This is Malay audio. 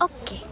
Oke.